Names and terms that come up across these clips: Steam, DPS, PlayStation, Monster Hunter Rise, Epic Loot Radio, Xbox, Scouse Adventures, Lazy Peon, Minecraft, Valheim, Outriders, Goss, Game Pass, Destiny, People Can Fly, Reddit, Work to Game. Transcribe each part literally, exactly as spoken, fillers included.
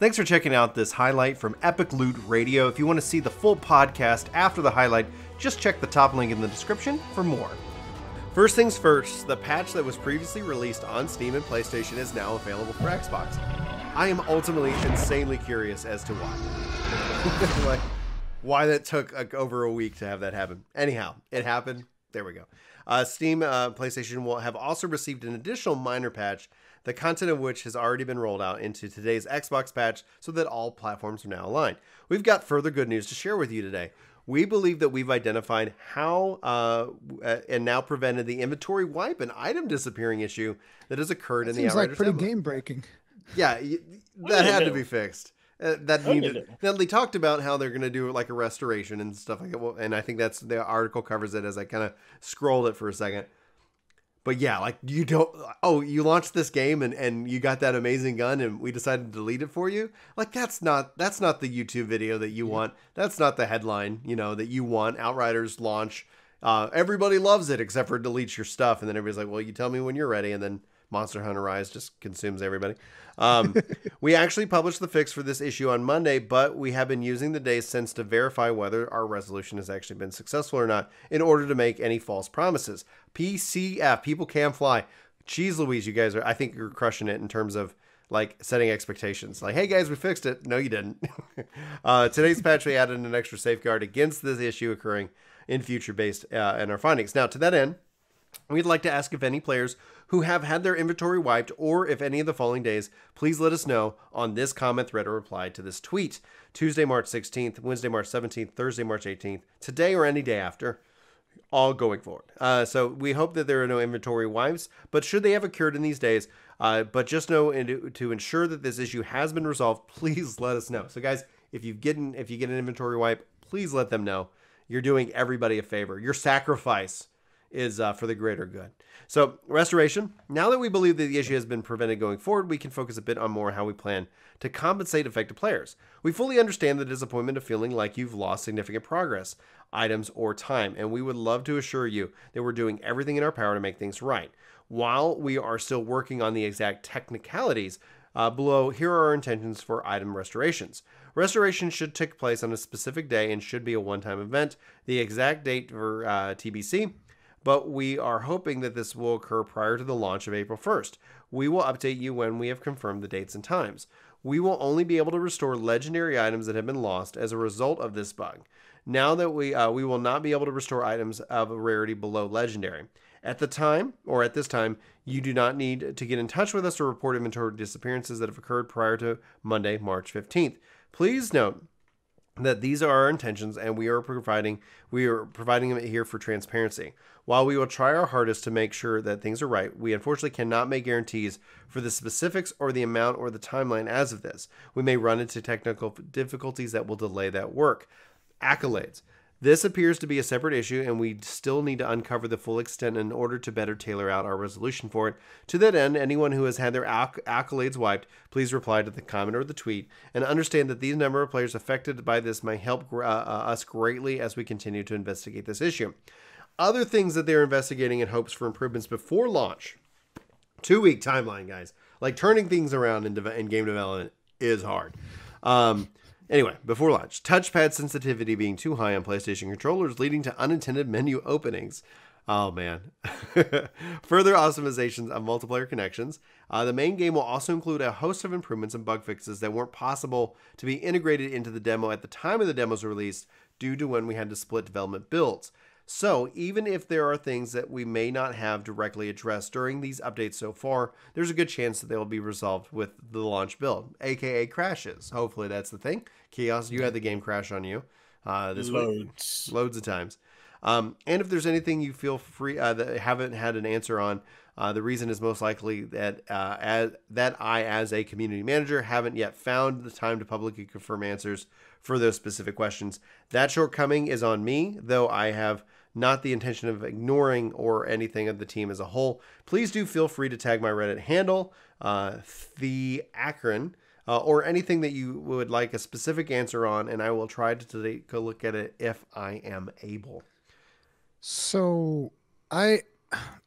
Thanks for checking out this highlight from Epic Loot Radio. If you want to see the full podcast after the highlight, just check the top link in the description for more. First things first, the patch that was previously released on Steam and PlayStation is now available for Xbox. I am ultimately insanely curious as to why. Like, why that took like, over a week to have that happen. Anyhow, it happened. There we go. Uh, Steam, uh, PlayStation will have also received an additional minor patch, the content of which has already been rolled out into today's Xbox patch so that all platforms are now aligned. We've got further good news to share with you today. We believe that we've identified how uh, and now prevented the inventory wipe and item disappearing issue that has occurred that in the Outriders. Seems like pretty game breaking. Yeah, that had to be fixed. Uh, that needed, now they talked about how they're going to do like a restoration and stuff like that. Well, and I think that's the article covers it as I kind of scrolled it for a second. But yeah, like you don't, oh, you launched this game and, and you got that amazing gun and we decided to delete it for you. Like that's not, that's not the YouTube video that you yeah. want. That's not the headline, you know, that you want. Outriders launch. Uh, everybody loves it except for deletes your stuff. And then everybody's like, well, you tell me when you're ready. And then Monster Hunter Rise just consumes everybody. Um, we actually published the fix for this issue on Monday, but we have been using the days since to verify whether our resolution has actually been successful or not in order to make any false promises. P C F, People Can Fly. Jeez Louise, you guys are, I think you're crushing it in terms of like setting expectations. Like, hey guys, we fixed it. No, you didn't. uh, today's patch, we added an extra safeguard against this issue occurring in future based uh, in our findings. Now, to that end, we'd like to ask if any players who have had their inventory wiped or if any of the following days, please let us know on this comment thread or reply to this tweet. Tuesday, March sixteenth, Wednesday, March seventeenth, Thursday, March eighteenth, today or any day after, all going forward. Uh, so we hope that there are no inventory wipes, but should they have occurred in these days, uh, but just know and to ensure that this issue has been resolved, please let us know. So guys, if you get an, if you get an inventory wipe, please let them know. You're doing everybody a favor. Your sacrifice is uh, for the greater good. So restoration. Now that we believe that the issue has been prevented going forward, we can focus a bit on more how we plan to compensate affected players. We fully understand the disappointment of feeling like you've lost significant progress, items, or time, and we would love to assure you that we're doing everything in our power to make things right. While we are still working on the exact technicalities uh, below, here are our intentions for item restorations. Restoration should take place on a specific day and should be a one-time event. The exact date for uh, T B C, but we are hoping that this will occur prior to the launch of April first. We will update you when we have confirmed the dates and times. We will only be able to restore legendary items that have been lost as a result of this bug. Now that we, uh, we will not be able to restore items of rarity below legendary. At the time, or at this time, you do not need to get in touch with us or report inventory disappearances that have occurred prior to Monday, March fifteenth. Please note that these are our intentions and we are providing we are providing them here for transparency. While we will try our hardest to make sure that things are right, we unfortunately cannot make guarantees for the specifics or the amount or the timeline as of this. We may run into technical difficulties that will delay that work. Accolades. This appears to be a separate issue and we still need to uncover the full extent in order to better tailor out our resolution for it. To that end, anyone who has had their acc- accolades wiped, please reply to the comment or the tweet and understand that these number of players affected by this may help uh, us greatly as we continue to investigate this issue. Other things that they're investigating in hopes for improvements before launch. Two-week timeline, guys. Like turning things around in, de- in game development is hard. Um... Anyway, before launch, touchpad sensitivity being too high on PlayStation controllers leading to unintended menu openings. Oh, man. Further optimizations of multiplayer connections. Uh, the main game will also include a host of improvements and bug fixes that weren't possible to be integrated into the demo at the time of the demo's release due to when we had to split development builds. So even if there are things that we may not have directly addressed during these updates so far, there's a good chance that they will be resolved with the launch build, aka crashes. Hopefully that's the thing. Chaos, you had the game crash on you uh, this loads. week, loads of times. Um, and if there's anything you feel free uh, that haven't had an answer on, uh, the reason is most likely that uh, as, that I, as a community manager, haven't yet found the time to publicly confirm answers for those specific questions. That shortcoming is on me, though I have not the intention of ignoring or anything of the team as a whole. Please do feel free to tag my Reddit handle, uh, the Akron, uh, or anything that you would like a specific answer on, and I will try to take a look at it if I am able. So I,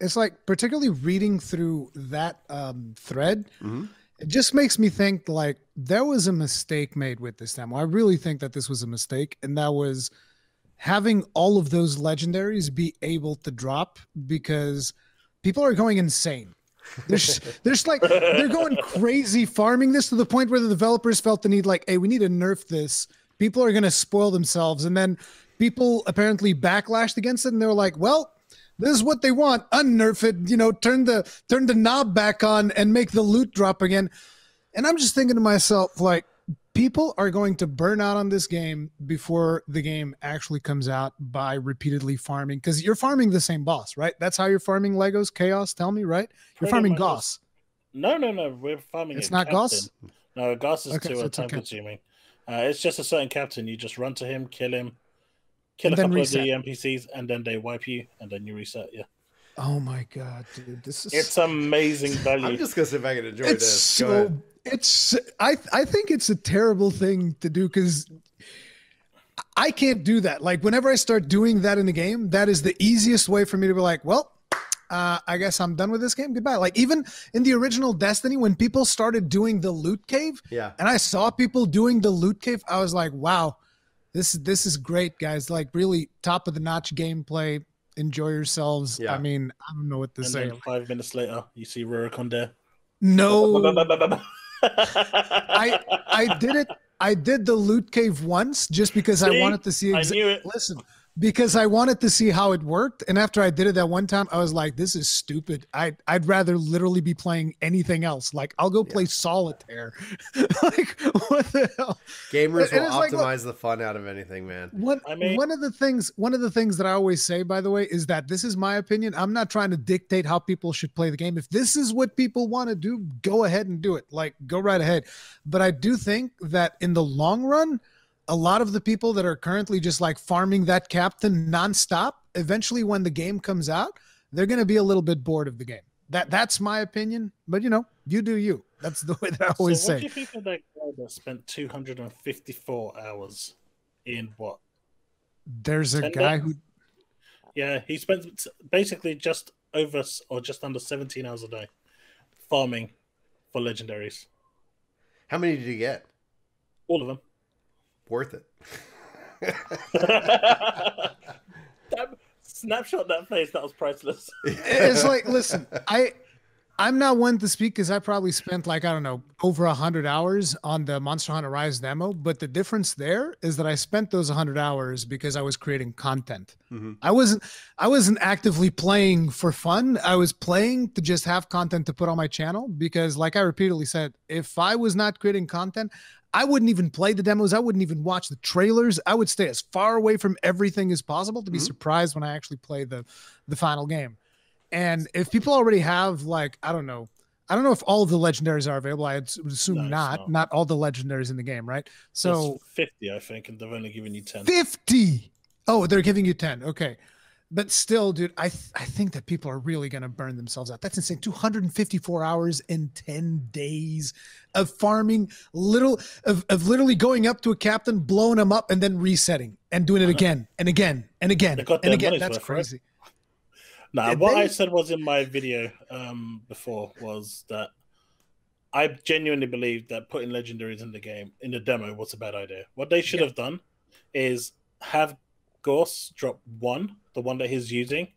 it's like particularly reading through that um, thread, mm-hmm. it just makes me think like there was a mistake made with this demo. I really think that this was a mistake, and that was having all of those legendaries be able to drop, because people are going insane. There's, there's like, they're going crazy farming this to the point where the developers felt the need, like, hey, we need to nerf this. People are going to spoil themselves. And then people apparently backlashed against it, and they were like, well, this is what they want. Unnerf it, you know, turn the, turn the knob back on and make the loot drop again. And I'm just thinking to myself, like, people are going to burn out on this game before the game actually comes out by repeatedly farming, because you're farming the same boss, right? That's how you're farming Legos, Chaos, tell me, right? You're Pretty farming Goss. No, no, no. We're farming It's not captain. Goss? No, Goss is okay, too so time-consuming. Okay. Uh, it's just a certain captain. You just run to him, kill him, kill and a couple reset. of the N P Cs, and then they wipe you, and then you reset, yeah. Oh, my God, dude. This is... It's amazing value. I'm just going to sit back and enjoy it's this. So... Go ahead. It's I I think it's a terrible thing to do, because I can't do that. Like, whenever I start doing that in the game, that is the easiest way for me to be like, well, uh, I guess I'm done with this game. Goodbye. Like, even in the original Destiny, when people started doing the loot cave, yeah, and I saw people doing the loot cave, I was like, wow, this this is great, guys. Like, really top of the notch gameplay. Enjoy yourselves. Yeah. I mean, I don't know what to and say. Five minutes later, you see Rurikon there. No. I I did it. I did the loot cave once just because see? I wanted to see. I knew it. Listen, because I wanted to see how it worked. And after I did it that one time, I was like, "This is stupid. I I'd rather literally be playing anything else. Like, I'll go play yeah. solitaire. Like, what the hell? Gamers will optimize like, look, the fun out of anything, man. One I mean, one of the things one of the things that I always say, by the way, is that this is my opinion. I'm not trying to dictate how people should play the game. If this is what people want to do, go ahead and do it. Like, go right ahead. But I do think that in the long run, a lot of the people that are currently just like farming that captain nonstop, eventually when the game comes out, they're going to be a little bit bored of the game. That that's my opinion, but you know, you do you. That's the way that I always so what say. What do you think of that guy that spent two hundred fifty-four hours in what? There's a guy days? who, yeah, he spent basically just over or just under seventeen hours a day farming for legendaries. How many did you get? All of them. Worth it. that, snapshot that face, that was priceless. It's like, listen, I, I'm not one to speak because I probably spent like, I don't know, over one hundred hours on the Monster Hunter Rise demo. But the difference there is that I spent those one hundred hours because I was creating content. Mm-hmm. I wasn't I wasn't actively playing for fun. I was playing to just have content to put on my channel because, like I repeatedly said, if I was not creating content, I wouldn't even play the demos. I wouldn't even watch the trailers. I would stay as far away from everything as possible to be mm-hmm. surprised when I actually play the, the final game. And if people already have, like, I don't know, I don't know if all of the legendaries are available. I would assume no, not. not. Not all the legendaries in the game, right? So it's fifty, I think, and they've only given you ten. fifty! Oh, they're giving you ten. Okay. But still, dude, I th I think that people are really going to burn themselves out. That's insane. two hundred fifty-four hours in ten days of farming, little of, of literally going up to a captain, blowing him up, and then resetting and doing it again and again and again and again. That's crazy. Now, what I said was in my video um, before was that I genuinely believed that putting legendaries in the game, in the demo, was a bad idea. What they should yeah. have done is have Gorse drop one, the one that he's using,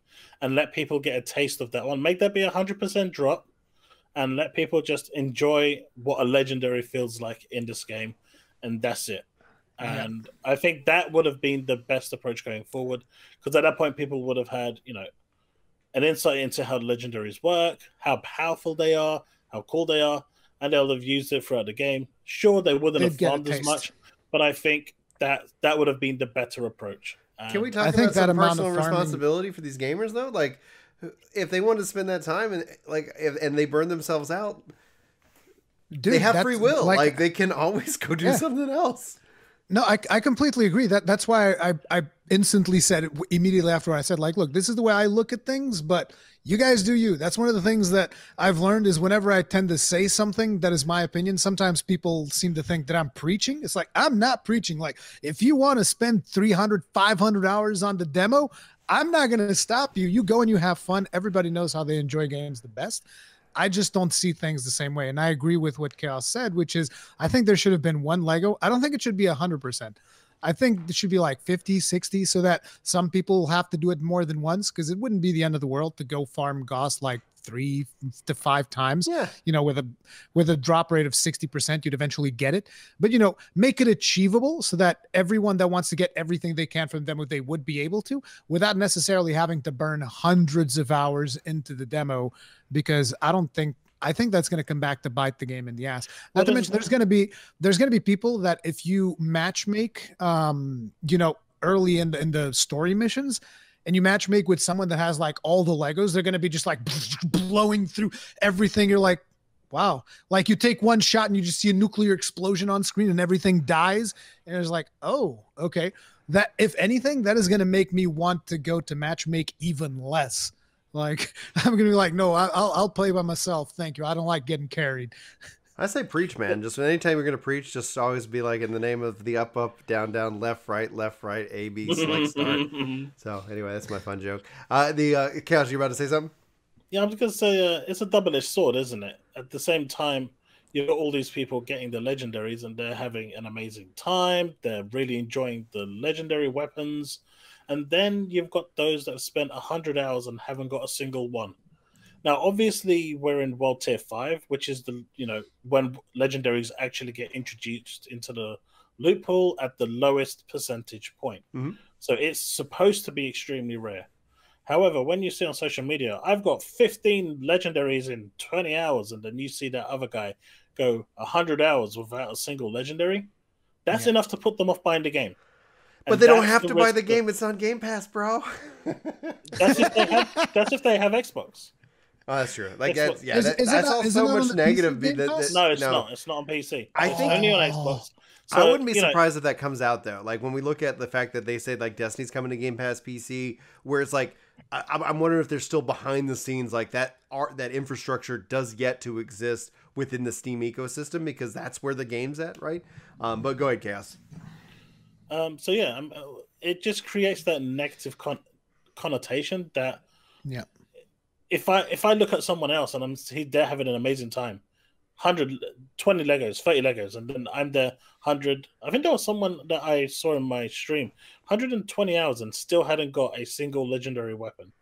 and let people get a taste of that one. Make that be a hundred percent drop, and let people just enjoy what a legendary feels like in this game, and that's it. And yeah. I think that would have been the best approach going forward, because at that point people would have had, you know, an insight into how legendaries work, how powerful they are, how cool they are, and they'll have used it throughout the game. Sure, they wouldn't They'd have farmed as much, but I think that that would have been the better approach. Um, Can we talk I about think some that personal responsibility for these gamers, though? Like, if they want to spend that time and like, if, and they burn themselves out, dude, they have free will. Like, like, they can always go do yeah. something else. No, I I completely agree. That that's why I I instantly said it immediately after I said, like, look, this is the way I look at things, but you guys do you. That's one of the things that I've learned is whenever I tend to say something that is my opinion, sometimes people seem to think that I'm preaching. It's like, I'm not preaching. Like, if you want to spend three hundred, five hundred hours on the demo, I'm not going to stop you. You go and you have fun. Everybody knows how they enjoy games the best. I just don't see things the same way. And I agree with what Chaos said, which is I think there should have been one Lego. I don't think it should be one hundred percent. I think it should be like fifty, sixty, so that some people have to do it more than once, because it wouldn't be the end of the world to go farm Goss like three to five times. Yeah. You know, with a with a drop rate of sixty percent, you'd eventually get it. But, you know, make it achievable so that everyone that wants to get everything they can from the demo, they would be able to, without necessarily having to burn hundreds of hours into the demo, because I don't think, I think that's going to come back to bite the game in the ass. Not well, to mention, there's going to be there's going to be people that if you matchmake, um, you know, early in the, in the story missions, and you matchmake with someone that has like all the Legos, they're going to be just like blowing through everything. You're like, wow! Like you take one shot and you just see a nuclear explosion on screen and everything dies, and it's like, oh, okay. That if anything, that is going to make me want to go to matchmake even less. Like, I'm going to be like, no, I'll, I'll play by myself. Thank you. I don't like getting carried. I say preach, man. Just anytime you're going to preach, just always be like, in the name of the up, up, down, down, left, right, left, right, A, B, select, start. So anyway, that's my fun joke. Uh, the uh, Chaos, you about to say something? Yeah, I'm just going to say uh, it's a double-edged sword, isn't it? At the same time, you've got all these people getting the legendaries, and they're having an amazing time. They're really enjoying the legendary weapons. And then you've got those that have spent one hundred hours and haven't got a single one. Now, obviously, we're in World Tier five, which is the, you know, when legendaries actually get introduced into the loot pool at the lowest percentage point. Mm-hmm. So it's supposed to be extremely rare. However, when you see on social media, I've got fifteen legendaries in twenty hours, and then you see that other guy go one hundred hours without a single legendary, that's yeah. enough to put them off buying the game. But and they don't have to buy the game. It's on Game Pass, bro. That's if they have, that's if they have Xbox. Oh, that's true. Like, that's, yeah, is, that, is I saw not, so much negative. That, that, no, it's no. not. It's not on P C. I it's think only on Xbox. So, I wouldn't be surprised know. if that comes out, though. Like, when we look at the fact that they say, like, Destiny's coming to Game Pass P C, where it's like, I, I'm wondering if they're still behind the scenes. Like, that art, that infrastructure does yet to exist within the Steam ecosystem, because that's where the game's at, right? Um, but go ahead, Chaos. Um, so yeah, um, it just creates that negative con connotation that yeah. if I if I look at someone else and I'm he, they're having an amazing time, one hundred, twenty Legos, thirty Legos, and then I'm there one hundred. I think there was someone that I saw in my stream one hundred twenty hours and still hadn't got a single legendary weapon.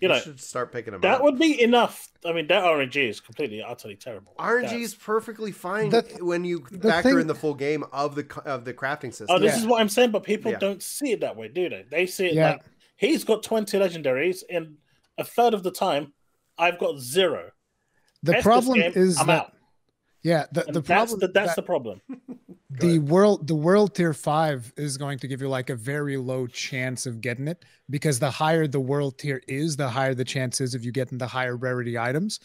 You know, should start picking them that up. Would be enough. I mean, that R N G is completely, utterly terrible. R N G that. is perfectly fine that, when you factor thing... in the full game of the of the crafting system. Oh, this yeah. is what I'm saying, but people yeah. don't see it that way, do they? They see it yeah. like, he's got twenty legendaries, and a third of the time, I've got zero. The Best problem game, is I'm that... out. Yeah, the, the problem that's the, that's that, the problem. The world the world tier five is going to give you like a very low chance of getting it, because the higher the world tier is, the higher the chances of you getting the higher rarity items.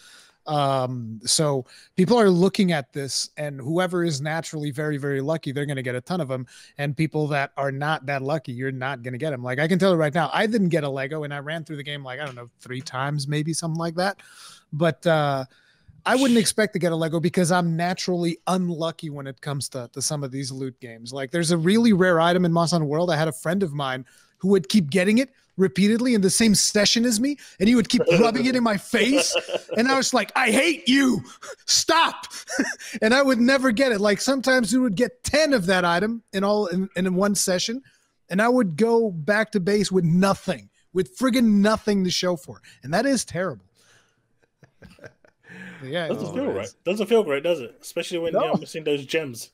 Um, so people are looking at this, and whoever is naturally very, very lucky, they're going to get a ton of them. And people that are not that lucky, you're not going to get them. Like, I can tell you right now, I didn't get a Lego, and I ran through the game like, I don't know, three times, maybe something like that. But, uh, I wouldn't expect to get a Lego, because I'm naturally unlucky when it comes to, to some of these loot games. Like, there's a really rare item in Monster Hunter World. I had a friend of mine who would keep getting it repeatedly in the same session as me, and he would keep rubbing it in my face. And I was like, I hate you. Stop. And I would never get it. Like, sometimes we would get ten of that item in all in, in one session, and I would go back to base with nothing, with friggin' nothing to show for it. And that is terrible. Yeah, doesn't feel right. Doesn't feel great, does it? Especially when no. you're missing those gems,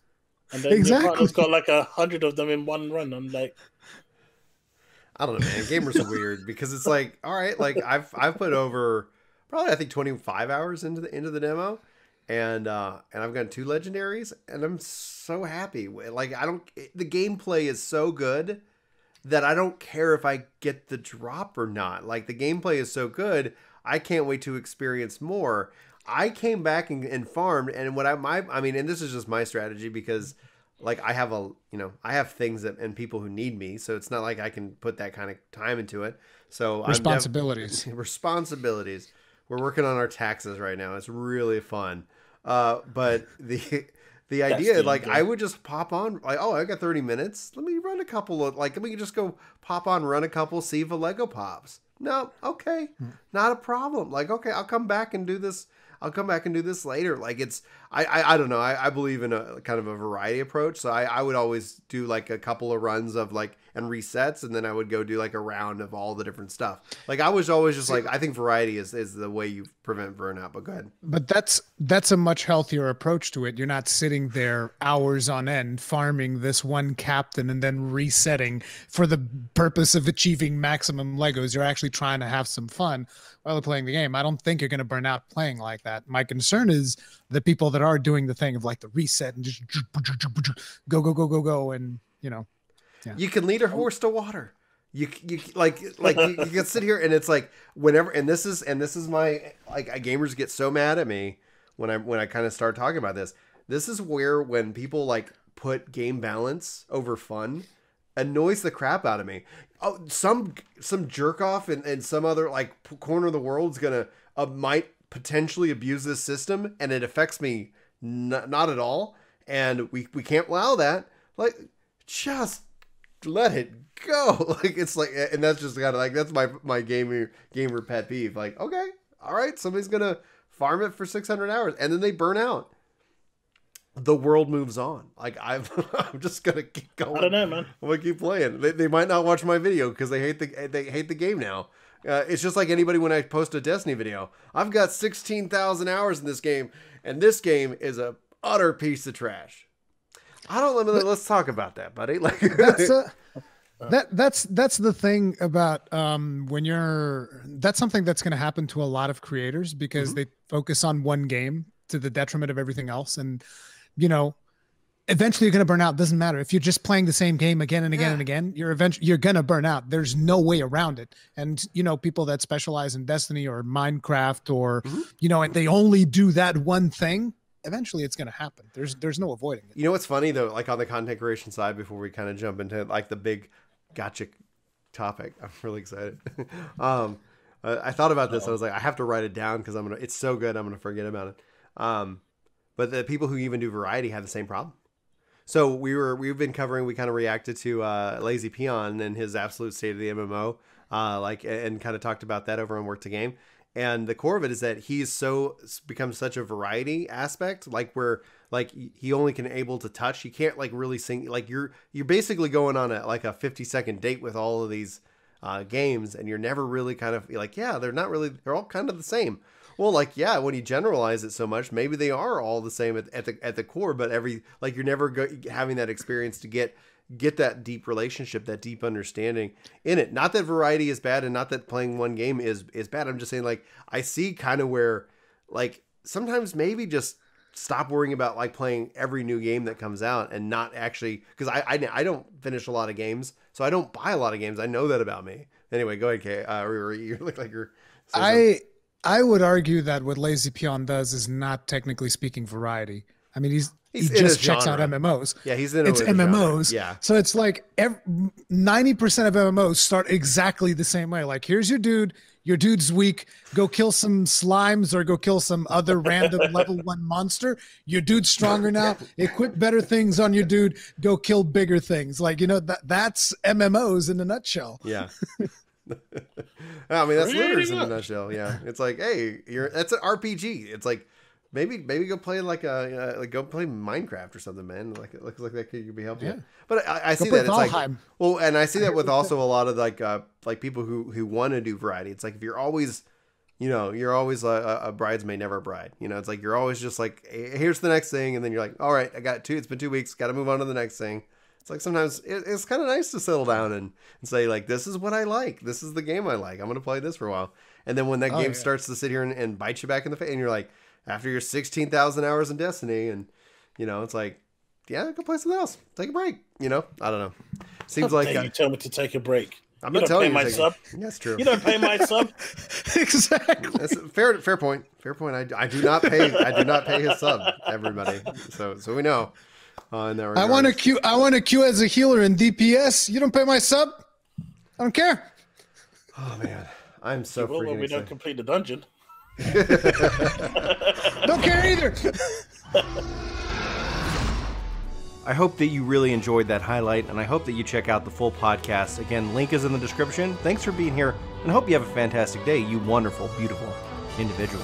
and then exactly. your partner's got like a hundred of them in one run. I'm like, I don't know, man. Gamers are weird, because it's like, all right, like I've I've put over probably I think twenty-five hours into the into the demo, and uh, and I've gotten two legendaries, and I'm so happy. Like, I don't, the gameplay is so good that I don't care if I get the drop or not. Like, the gameplay is so good, I can't wait to experience more. I came back and, and farmed, and what I my I mean, and this is just my strategy, because like I have a you know I have things that and people who need me, so it's not like I can put that kind of time into it. So responsibilities, I'm responsibilities. We're working on our taxes right now. It's really fun, uh, but the the idea the like idea. I would just pop on like, oh, I got thirty minutes. Let me run a couple of like let me just go pop on run a couple, see if a Lego pops. No, okay, not a problem. Like okay, I'll come back and do this. I'll come back and do this later. Like it's, I, I, I don't know. I, I believe in a kind of a variety approach. So I, I would always do like a couple of runs of like, and resets. And then I would go do like a round of all the different stuff. Like I was always just like, I think variety is, is the way you prevent burnout, but go ahead. But that's, that's a much healthier approach to it. You're not sitting there hours on end farming this one captain and then resetting for the purpose of achieving maximum Legos. You're actually trying to have some fun while playing the game. I don't think you're going to burn out playing like that. My concern is the people that are doing the thing of like the reset and just go, go, go, go, go. And you know, yeah. You can lead a horse to water. You, you like, like you, you can sit here and it's like whenever, and this is, and this is my, like gamers get so mad at me when I, when I kind of start talking about this, this is where, when people like put game balance over fun, annoys the crap out of me. Oh, some some jerk off and, and some other like corner of the world's gonna uh, might potentially abuse this system, and it affects me n not at all, and we we can't allow that. Like, just let it go. Like it's like, and that's just kind of like that's my my gamer gamer pet peeve. Like, okay, all right, somebody's gonna farm it for six hundred hours, and then they burn out. The world moves on. Like I've, I'm just gonna keep going. I don't know, man. I'm gonna keep playing. They, they might not watch my video because they hate the they hate the game now. Uh, it's just like anybody when I post a Destiny video. I've got sixteen thousand hours in this game, and this game is a utter piece of trash. I don't let me, but, let's talk about that, buddy. Like that's a, that that's that's the thing about um when you're that's something that's gonna happen to a lot of creators because mm-hmm. they focus on one game to the detriment of everything else and. You know, eventually you're going to burn out. Doesn't matter if you're just playing the same game again and again yeah. and again, you're eventually, you're going to burn out. There's no way around it. And you know, people that specialize in Destiny or Minecraft or, mm-hmm. you know, and they only do that one thing, eventually it's going to happen. There's, there's no avoiding it. You know, what's funny though, like on the content creation side, before we kind of jump into like the big gotcha topic, I'm really excited. um, uh, I thought about this. Oh. I was like, I have to write it down because I'm going to, it's so good. I'm going to forget about it. Um, But the people who even do variety have the same problem. So we were, we've been covering, we kind of reacted to uh, Lazy Peon and his absolute state of the M M O, uh, like, and kind of talked about that over on Work to Game. And the core of it is that he's so become such a variety aspect, like where like he only can able to touch. He can't like really sing. Like you're you're basically going on a like a fifty second date with all of these uh, games, and you're never really kind of like, yeah, they're not really. They're all kind of the same. Well, like, yeah, when you generalize it so much, maybe they are all the same at, at the at the core, but every like you're never go, having that experience to get get that deep relationship, that deep understanding in it. Not that variety is bad and not that playing one game is is bad. I'm just saying, like, I see kind of where like sometimes maybe just stop worrying about like playing every new game that comes out and not actually because I, I, I don't finish a lot of games. So I don't buy a lot of games. I know that about me. Anyway, go ahead, Kay. Uh, you look like you're so I... I would argue that what Lazy Peon does is not technically speaking variety. I mean, he's, he's he just checks out M M Os. Yeah, he's in a it's M M Os. Genre. Yeah. So it's like ninety percent of M M Os start exactly the same way. Like, here's your dude. Your dude's weak. Go kill some slimes or go kill some other random level one monster. Your dude's stronger now. Equip better things on your dude. Go kill bigger things. Like, you know, that that's M M Os in a nutshell. Yeah. I mean, that's literally in a nutshell. Yeah, it's like, hey, you're that's an R P G. It's like maybe maybe go play like a uh, like go play Minecraft or something, man. Like it looks like that could be helping. Yeah. You. But I, I see that it's Valheim. Like well, and I see that with also a lot of like uh like people who who want to do variety. It's like if you're always, you know, you're always a, a bridesmaid, never a bride. You know, it's like you're always just like hey, here's the next thing, and then you're like, all right, I got two. It's been two weeks. Got to move on to the next thing. It's like sometimes it, it's kind of nice to settle down and, and say, like, this is what I like. This is the game I like. I'm going to play this for a while. And then when that oh, game yeah. starts to sit here and, and bite you back in the face, and you're like, after your sixteen thousand hours in Destiny, and, you know, it's like, yeah, go play something else. Take a break. You know? I don't know. Seems like... Hey, I, you tell me to take a break. I'm not telling you. You don't pay my sub. That's true. You don't pay my sub. Exactly. That's a fair, fair point. Fair point. I, I do not pay I do not pay his sub, everybody. So, so we know. Uh, I want to queue. I want to queue as a healer in D P S. You don't pay my sub. I don't care. Oh man, I'm so. Well, we excited. Don't complete the dungeon. Don't care either. I hope that you really enjoyed that highlight, and I hope that you check out the full podcast. Again, link is in the description. Thanks for being here, and I hope you have a fantastic day, you wonderful, beautiful individual.